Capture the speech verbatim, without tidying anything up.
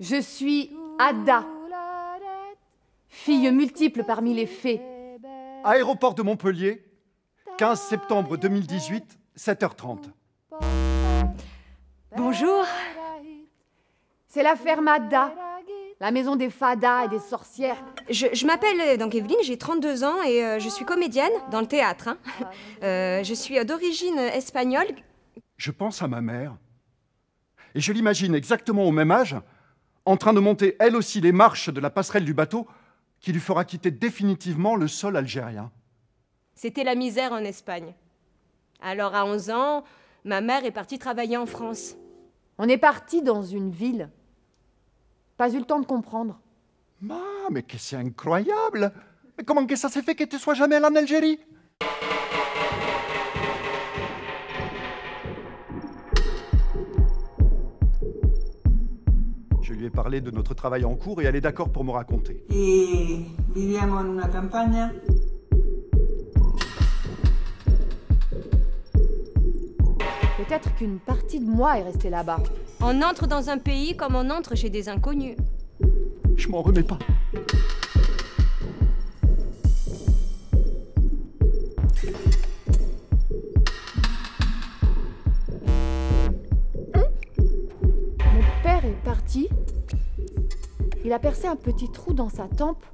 Je suis Ada, fille multiple parmi les fées. Aéroport de Montpellier, quinze septembre deux mille dix-huit, sept heures trente. Bonjour. C'est la ferme Ada, la maison des fadas et des sorcières. Je, je m'appelle donc Evelyne, j'ai trente-deux ans et euh, je suis comédienne dans le théâtre. Hein. Euh, je suis d'origine espagnole. Je pense à ma mère et je l'imagine exactement au même âge, en train de monter elle aussi les marches de la passerelle du bateau qui lui fera quitter définitivement le sol algérien. C'était la misère en Espagne. Alors à onze ans, ma mère est partie travailler en France. On est parti dans une ville. Pas eu le temps de comprendre. Ma, mais que c'est incroyable! Mais comment que ça s'est fait que tu sois jamais allé en Algérie? Je lui ai parlé de notre travail en cours et elle est d'accord pour me raconter. Et viviamo en una campagne. Peut-être qu'une partie de moi est restée là-bas. On entre dans un pays comme on entre chez des inconnus. Je m'en remets pas. Mon père est parti. Il a percé un petit trou dans sa tempe